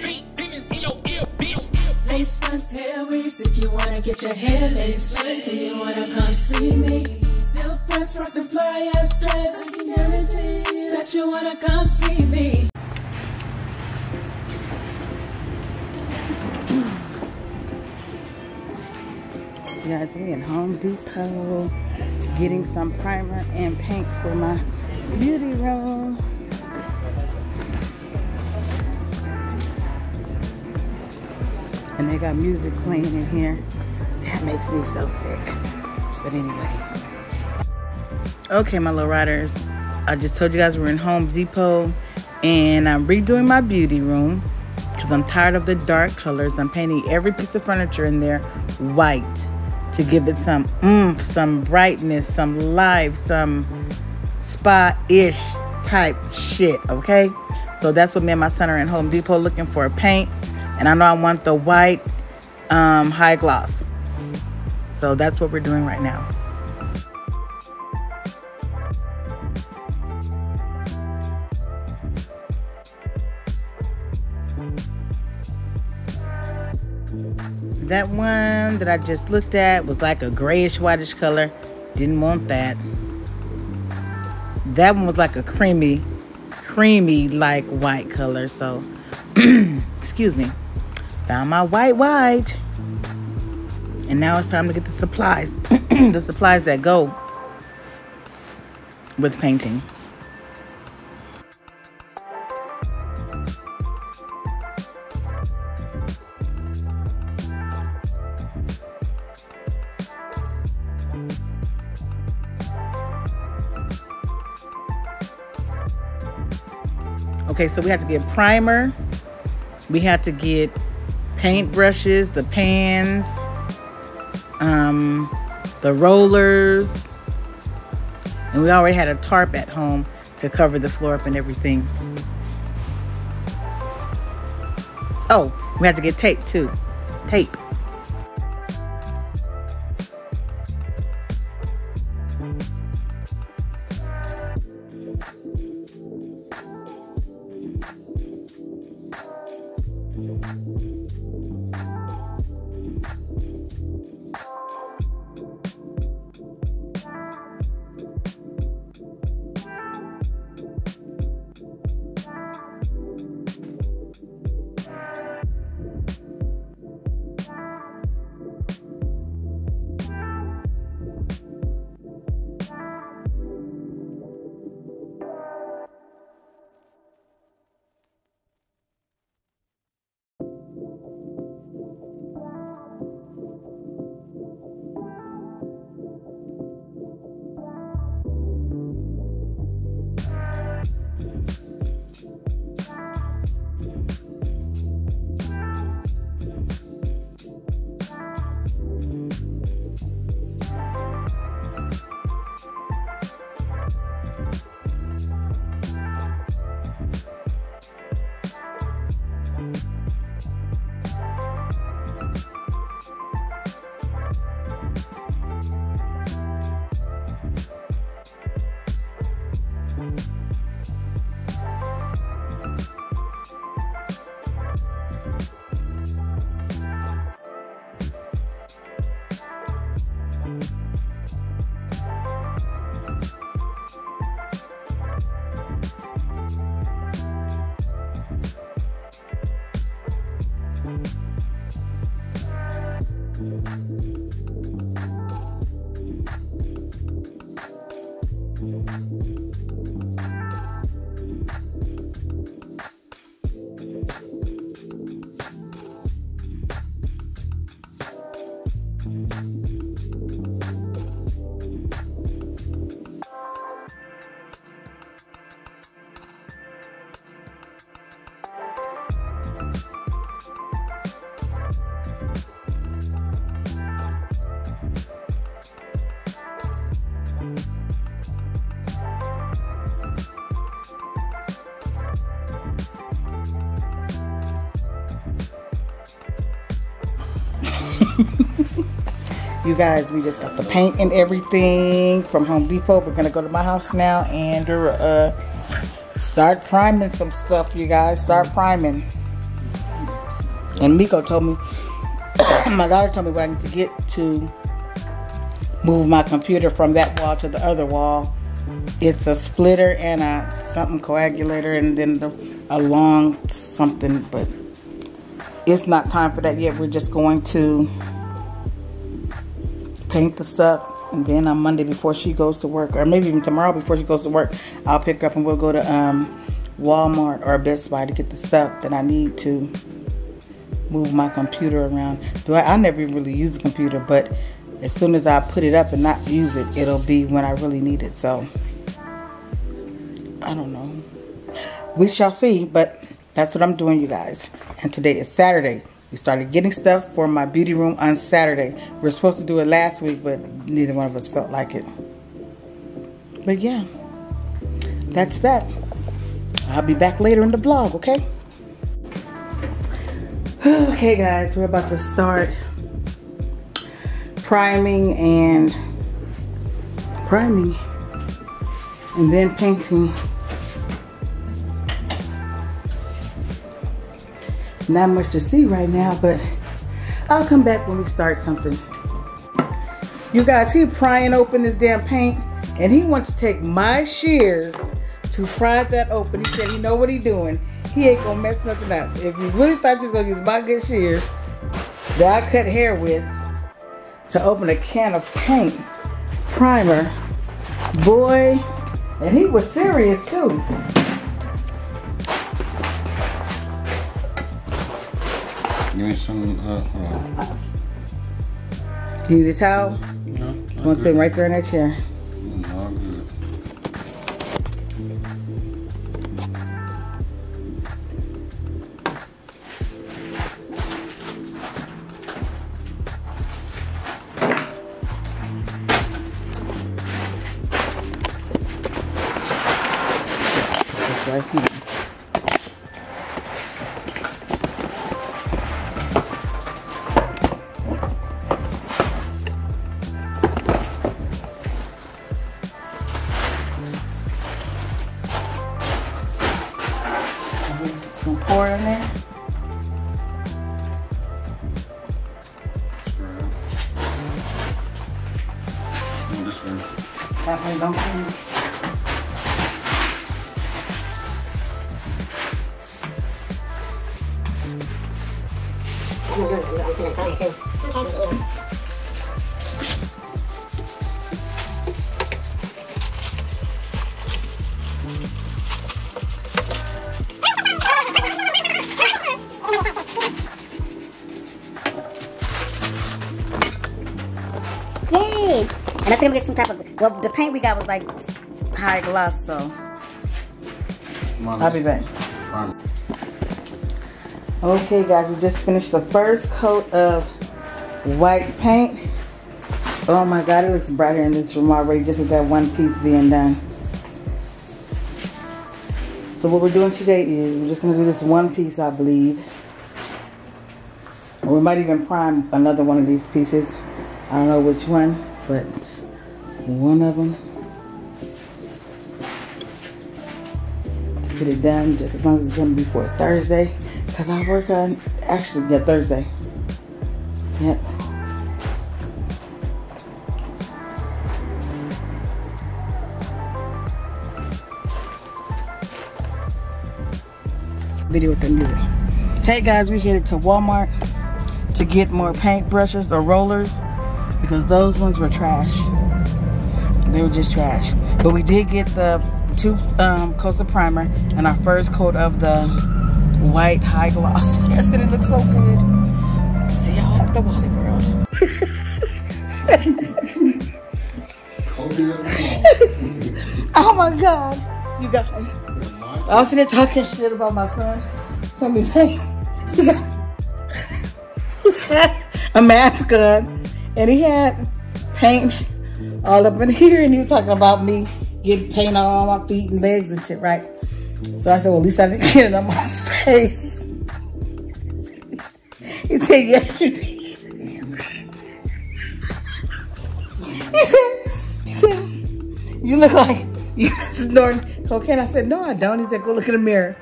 Lace fronts, hair weaves, if you wanna get your hair laced, if you wanna come see me. Silk press, rock the fly ass dreads, I can guarantee that you wanna come see me. Guys, we in Home Depot getting some primer and paint for my beauty room. And they got music playing in here. That makes me so sick. But anyway. Okay, my LoRyders. I just told you guys we're in Home Depot and I'm redoing my beauty room because I'm tired of the dark colors. I'm painting every piece of furniture in there white, to give it some oomph, some brightness, some life, some spa-ish type shit, okay? So that's what me and my son are in Home Depot looking for, a paint. And I know I want the white high gloss. So that's what we're doing right now. That one that I just looked at was like a grayish whitish color. Didn't want that. That one was like a creamy like white color. So, excuse me. Found my white. And now it's time to get the supplies. The supplies that go with painting. Okay, so we have to get primer, we have to get paint brushes, the pans, the rollers, and we already had a tarp at home to cover the floor up and everything. Oh, we have to get tape too. Tape. You guys, we just got the paint and everything from Home Depot. We're gonna go to my house now and start priming some stuff, you guys. Start priming. And Miko told me, my daughter told me what I need to get to move my computer from that wall to the other wall. It's a splitter and a something coagulator and then a long something, but it's not time for that yet. We're just going to paint the stuff, and then on Monday before she goes to work, or maybe even tomorrow before she goes to work, I'll pick her up and we'll go to Walmart or Best Buy to get the stuff that I need to move my computer around. I never really use a computer, but as soon as I put it up and not use it, it'll be when I really need it. So, I don't know. We shall see, but that's what I'm doing, you guys. And today is Saturday. We started getting stuff for my beauty room on Saturday. We were supposed to do it last week, but neither one of us felt like it. But yeah, that's that. I'll be back later in the vlog, okay? Okay, guys, we're about to start priming and then painting. Not much to see right now, but I'll come back when we start something. You guys, he prying open this damn paint, and he wants to take my shears to pry that open. He said he know what he doing. He ain't gonna mess nothing up. If you really thought you was gonna use my good shears that I cut hair with to open a can of paint primer, boy, and he was serious too. Give me some, hold on. You need a towel? No. You want to sit right there in that chair? No, I'm good. It's right here. And I think I'm gonna get some type of, well, the paint we got was like high gloss, so I'll be back. Okay, guys, we just finished the first coat of white paint. Oh my God, it looks brighter in this room already just with that one piece being done. So what we're doing today is we're just gonna do this one piece, I believe. Or we might even prime another one of these pieces. I don't know which one, but one of them. Get it done just as long as it's gonna be for Thursday, because I work on, actually, yeah, Thursday. Yep. Video with the music. Hey guys, we headed to Walmart to get more paint brushes or rollers, because those ones were trash. They were just trash. But we did get the two coats of primer and our first coat of the white high gloss. That's gonna look so good. See y'all at the Wally World. Oh my God, you guys. I was sitting there talking shit about my son. Tell me, hey, he got a mask on. And he had paint all up in here, and he was talking about me getting paint all on my feet and legs and shit, right? So I said, well, at least I didn't get it on my face. He said, yes, you did. He said, you look like you're snorting cocaine. I said, no, I don't. He said, go look in the mirror.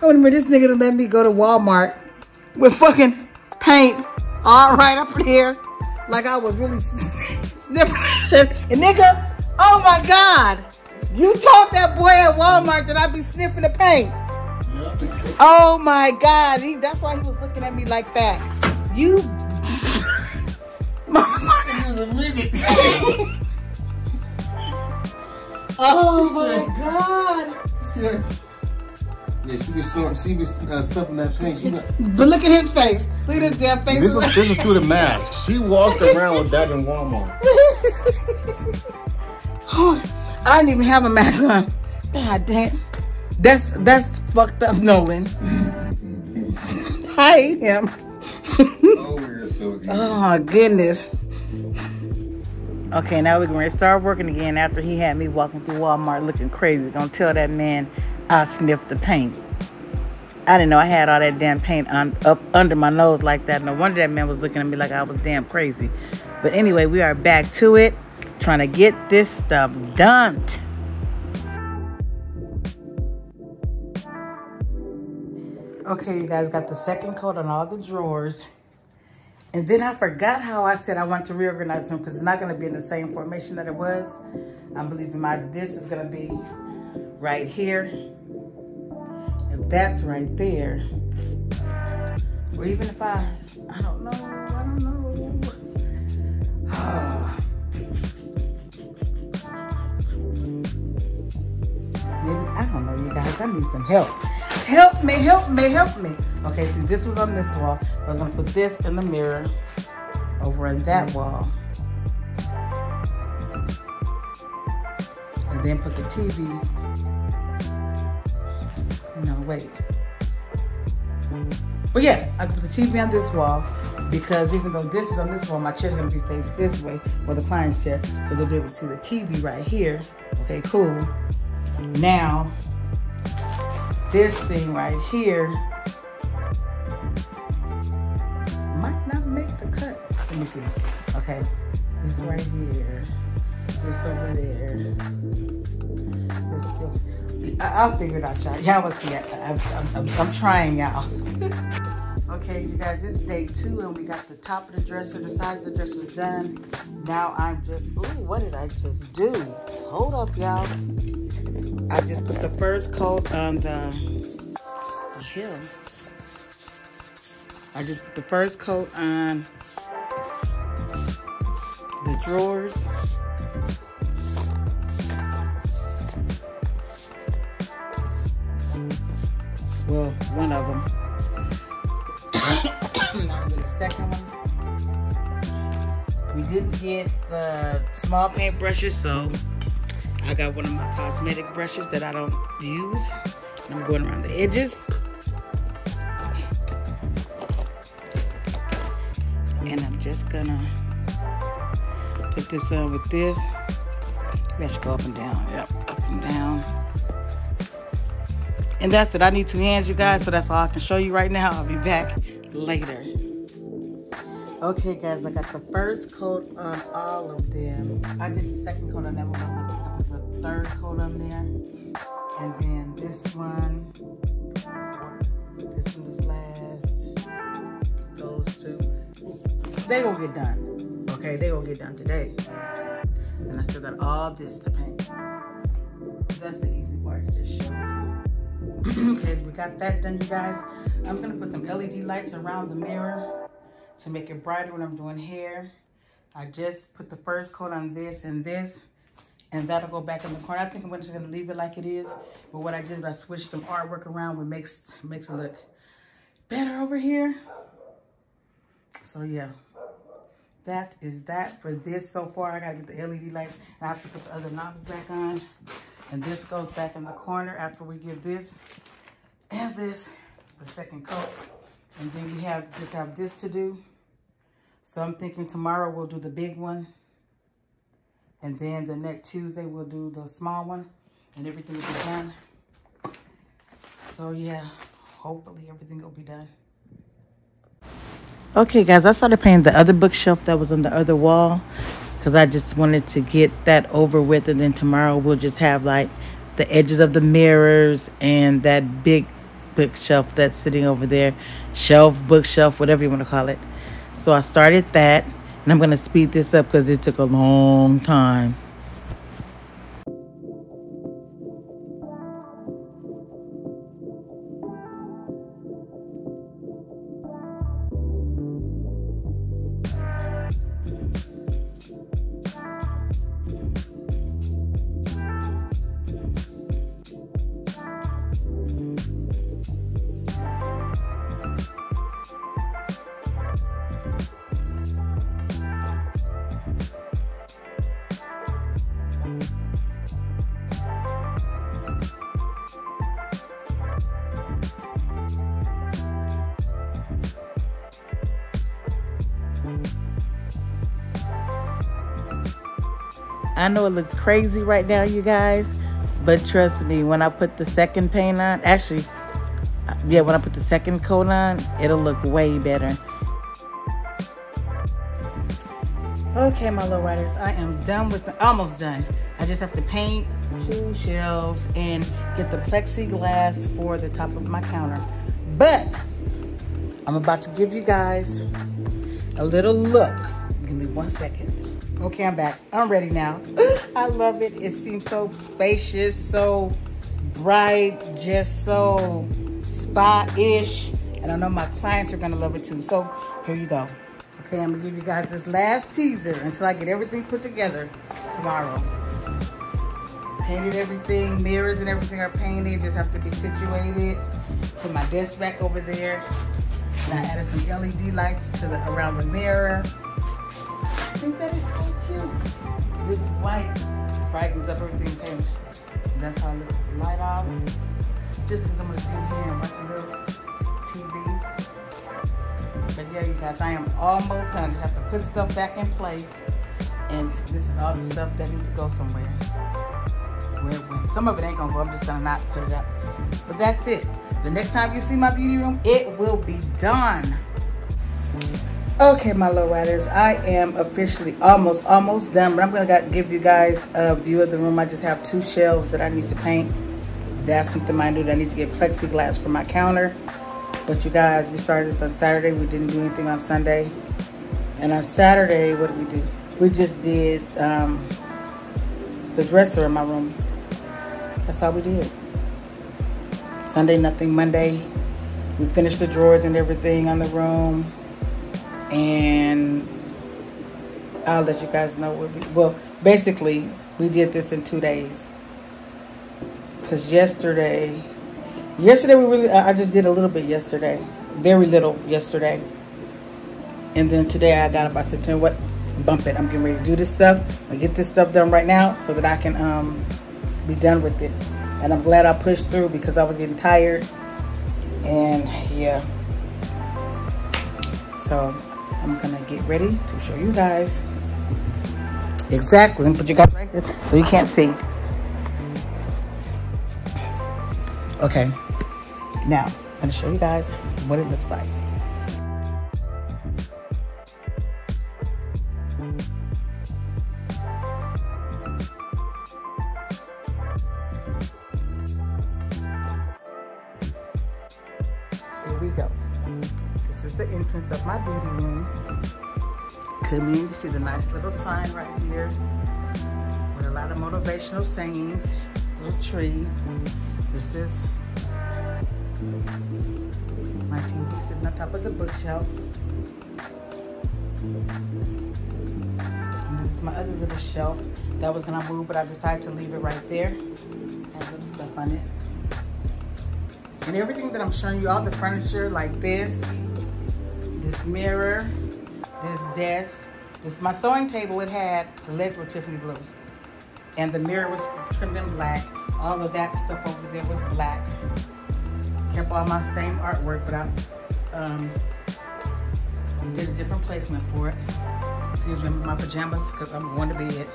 I remember this nigga to let me go to Walmart with fucking paint all right up in here, like I was really sniffing shit. And nigga, oh my God, you told that boy at Walmart that I be sniffing the paint. Yeah. Oh my God, that's why he was looking at me like that. You, motherfucker. Oh my God. Yeah, she was stuffing that paint. But look at his face. Look at his damn face. This is through the mask. She walked around with that in Walmart. Oh, I didn't even have a mask on. God damn. That's fucked up, Nolan. I hate him. Oh, we're so good. Oh, goodness. Okay, now we're going to start working again after he had me walking through Walmart looking crazy. Don't tell that man I sniffed the paint. I didn't know I had all that damn paint up under my nose like that. No wonder that man was looking at me like I was damn crazy. But anyway, we are back to it, trying to get this stuff dumped. Okay, you guys got the second coat on all the drawers. And then I forgot how I said I want to reorganize them because it's not going to be in the same formation that it was. I'm believing this is going to be right here. And that's right there. Or even if I don't know. I don't know. Oh. Maybe, I don't know, you guys. I need some help. Help me, help me, help me. Okay, see, this was on this wall. I was gonna put this in the mirror over on that wall. And then put the TV. No, wait. But yeah, I could put the TV on this wall because even though this is on this wall, my chair's gonna be faced this way, well, the client's chair, so they'll be able to see the TV right here. Okay, cool. Now, this thing right here might not make the cut. Let me see. Okay. This right here. This over there. This, I'll figure it out, y'all. Y'all will see it. I'm trying, y'all. Okay, you guys, it's day two, and we got the top of the dresser, the sides of the dresser's done. Now I'm just, ooh, what did I just do? Hold up, y'all. I just put the first coat on the hill. I just put the first coat on the drawers. Well, one of them. Now I'm doing the second one. We didn't get the small paint brushes, so I got one of my cosmetic brushes that I don't use. I'm going around the edges. And I'm just gonna put this on with this. That should go up and down, yep, up and down. And that's it, I need 2 hands, you guys, so that's all I can show you right now. I'll be back later. Okay, guys, I got the first coat on all of them. I did the second coat on that one. The third coat on there, and then this one is last. Those two, they gonna get done. Okay, they gonna get done today. And I still got all this to paint. That's the easy part. It just shows. Okay, so we got that done, you guys. I'm gonna put some LED lights around the mirror to make it brighter when I'm doing hair. I just put the first coat on this and this. And that'll go back in the corner. I think I'm just gonna leave it like it is. But what I did is I switched some artwork around, which makes it look better over here. So yeah, that is that for this so far. I gotta get the LED lights and I have to put the other knobs back on. And this goes back in the corner after we give this and this the second coat. And then we just have this to do. So I'm thinking tomorrow we'll do the big one. And then the next Tuesday, we'll do the small one. And everything will be done. So, yeah. Hopefully, everything will be done. Okay, guys. I started painting the other bookshelf that was on the other wall. Because I just wanted to get that over with. And then tomorrow, we'll just have, like, the edges of the mirrors. And that big bookshelf that's sitting over there, bookshelf, whatever you want to call it. So I started that, and I'm going to speed this up because it took a long time. I know it looks crazy right now, you guys, but trust me, when I put the second paint on, actually, yeah, when I put the second coat on, it'll look way better. Okay, my LoRyders, I am done with the, almost done. I just have to paint two shelves and get the plexiglass for the top of my counter. But I'm about to give you guys a little look. Give me 1 second. Okay, I'm back. I'm ready now. I love it. It seems so spacious, so bright, just so spa-ish. And I know my clients are going to love it too. So here you go. Okay, I'm going to give you guys this last teaser until I get everything put together tomorrow. Painted everything. Mirrors and everything are painted. Just have to be situated. Put my desk back over there. And I added some LED lights to the, around the mirror. I think that is so cute. This white brightens up everything paint. That's how I look at the light off. Just because I'm going to sit here and watch a little TV. But yeah, you guys, I am almost done. I just have to put stuff back in place. And this is all the stuff that needs to go somewhere. Where it went. Some of it ain't going to go. I'm just going to not put it up. But that's it. The next time you see my beauty room, it will be done. Okay, my LoRyders, I am officially almost done, but I'm going to give you guys a view of the room. I just have two shelves that I need to paint. That's something I do. I need to get plexiglass for my counter. But you guys, we started this on Saturday. We didn't do anything on Sunday. And on Saturday, what did we do? We just did the dresser in my room. That's all we did. Sunday, nothing. Monday, we finished the drawers and everything on the room. And I'll let you guys know what we, well, basically we did this in 2 days, because yesterday we really, I just did a little bit yesterday, very little yesterday, and then today I got up. I said, you know what, bump it, I'm getting ready to do this stuff. I get this stuff done right now so that I can be done with it. And I'm glad I pushed through, because I was getting tired. And yeah, so I'm gonna get ready to show you guys exactly, but you got right here so you can't see. Okay, now I'm gonna show you guys what it looks like. Here we go. This is the entrance of my beauty room. Come in, you see the nice little sign right here with a lot of motivational sayings, little tree. This is my TV sitting on top of the bookshelf. And this is my other little shelf that was gonna move, but I decided to leave it right there. Has little stuff on it. And everything that I'm showing you, all the furniture like this, this mirror, this desk, this my sewing table. It had the legs were Tiffany blue, and the mirror was trimmed in black. All of that stuff over there was black. Kept all my same artwork, but I did a different placement for it. Excuse me, my pajamas, because I'm going to bed.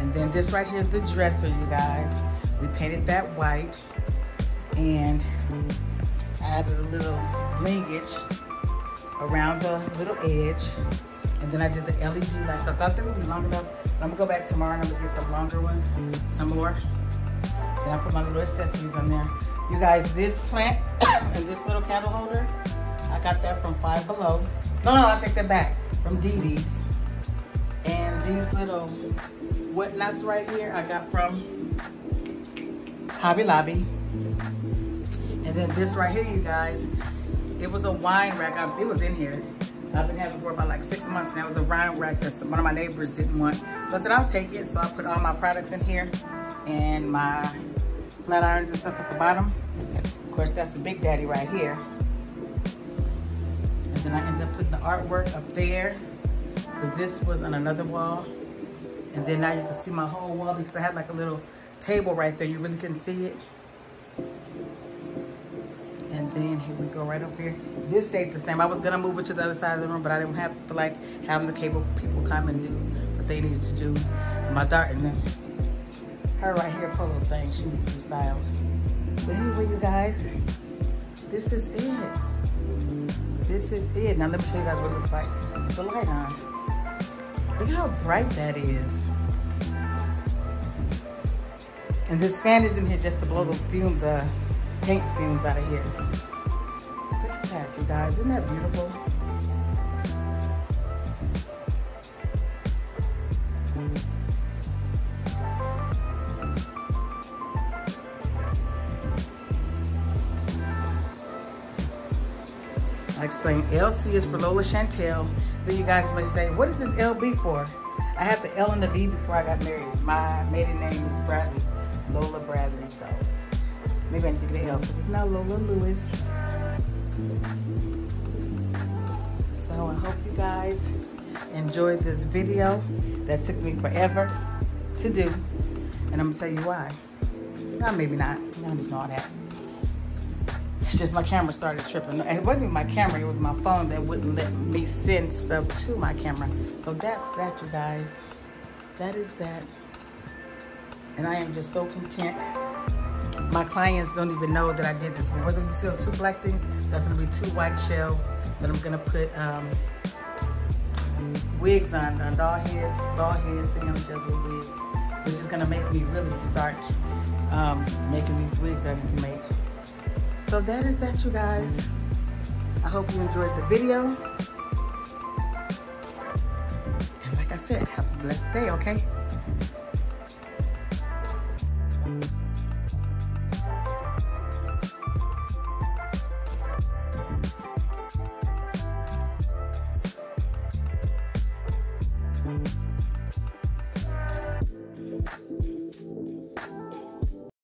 And then this right here is the dresser, you guys. We painted that white, and I added a little blingage around the little edge. And then I did the LED lights. I thought that would be long enough. I'm gonna go back tomorrow and I'm gonna get some longer ones, some more. Then I put my little accessories on there. You guys, this plant this little candle holder. I got that from Five Below. No, I take that back, from Dee Dee's. And these little whatnots right here, I got from Hobby Lobby. And then this right here, you guys, it was a wine rack. It was in here. I've been having for about like 6 months, and that was a wine rack that one of my neighbors didn't want. So I said, I'll take it. So I put all my products in here and my flat irons and stuff at the bottom. Of course, that's the big daddy right here. And then I ended up putting the artwork up there because this was on another wall. And then now you can see my whole wall because I had like a little table right there. You really couldn't see it. And then here we go, right up here. This stayed the same. I was gonna move it to the other side of the room, but I didn't have to like having the cable people come and do what they needed to do. And my daughter, and then her right here polo thing, she needs to be styled. But anyway, you guys, this is it. This is it. Now let me show you guys what it looks like. Put the light on. Look at how bright that is. And this fan is in here just to blow the fume, the paint fumes out of here. Look at that, you guys. Isn't that beautiful? I explained LC is for Lola Chantel. Then you guys may say, what is this LB for? I had the L and the B before I got married. My maiden name is Bradley, Lola Bradley, so. Maybe I need to get an L because it's not Lola Lewis. So I hope you guys enjoyed this video that took me forever to do. And I'm going to tell you why. Or maybe not. I don't even know all that. It's just my camera started tripping. It wasn't even my camera. It was my phone that wouldn't let me send stuff to my camera. So that's that, you guys. That is that. And I am just so content. My clients don't even know that I did this, but whether you see two black things, that's gonna be two white shelves that I'm gonna put wigs on doll heads, and young shells with wigs, which is gonna make me really start making these wigs that I need to make. So that is that, you guys. I hope you enjoyed the video. And like I said, have a blessed day, okay?